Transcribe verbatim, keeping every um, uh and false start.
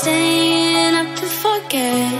staying up to forget.